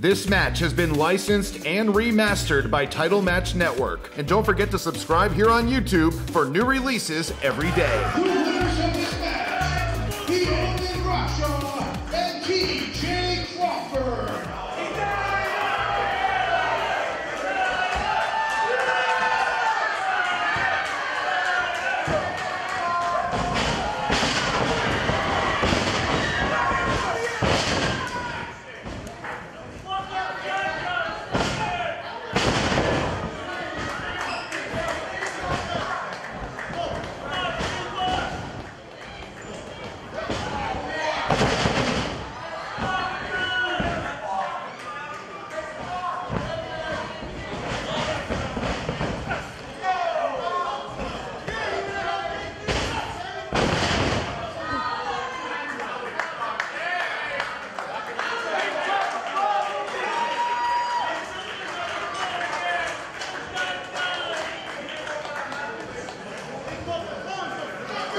This match has been licensed and remastered by Title Match Network. And don't forget to subscribe here on YouTube for new releases every day. The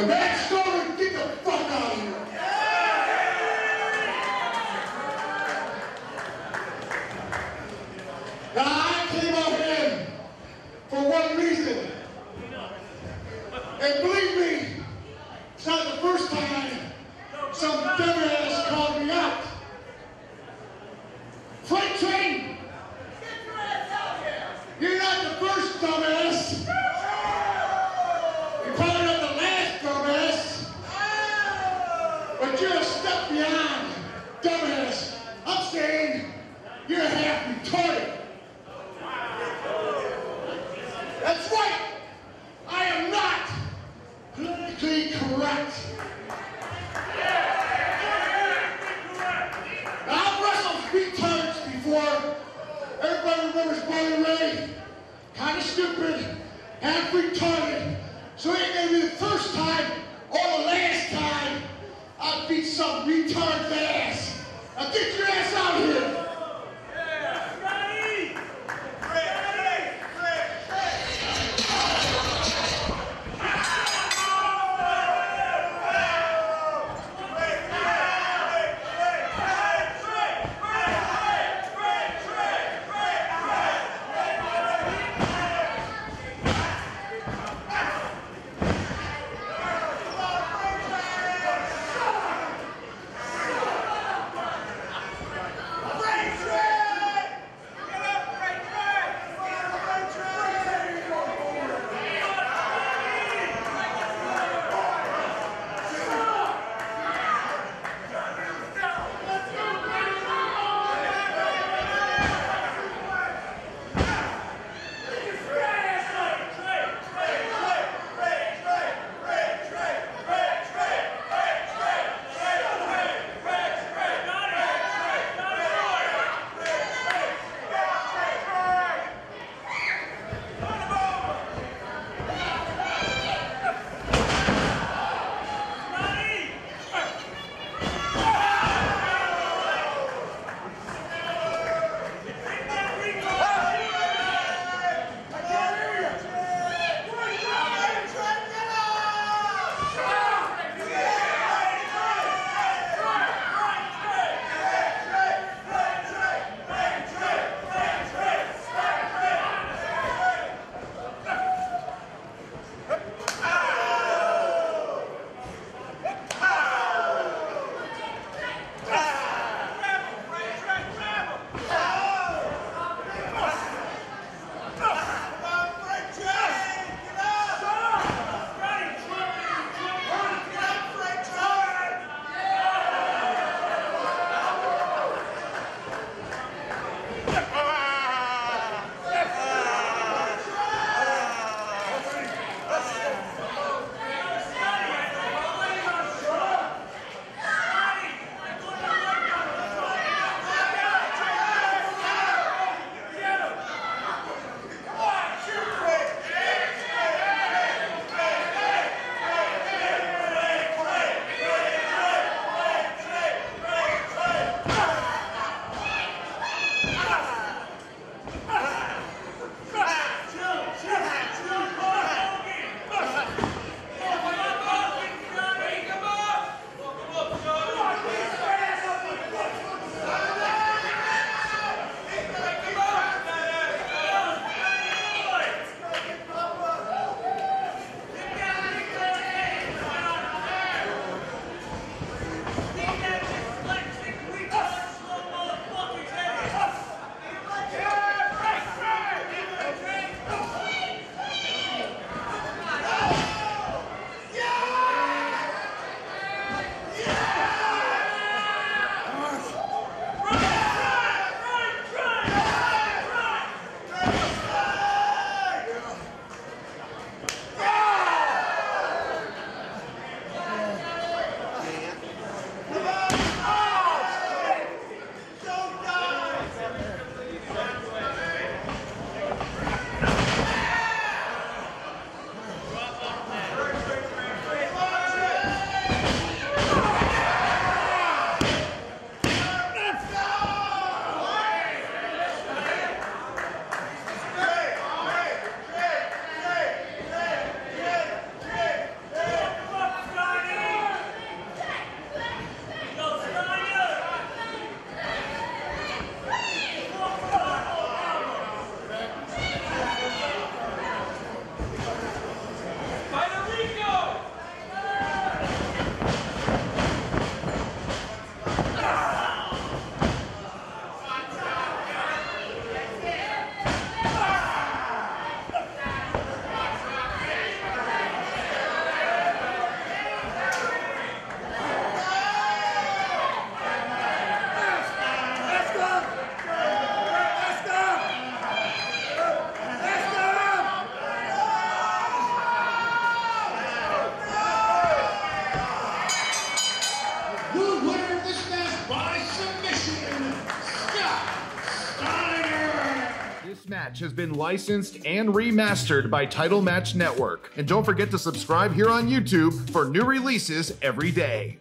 match started, get the fuck out of here! Yeah. Now I came out here for one reason. And believe me, it's not the first time some dumbass called me out. Freight train! You're not the first dumbass! You're a step beyond dumbass. I'm saying you're half retarded. That's right. I am not politically correct. Now, I've wrestled 3 times before. Everybody remembers Bobby Ray. Kind of stupid, half retarded. So it ain't going to be the first time or the last time I beat some retarded ass. Now get your ass out of here. match has been licensed and remastered by Title Match Network. And don't forget to subscribe here on YouTube for new releases every day.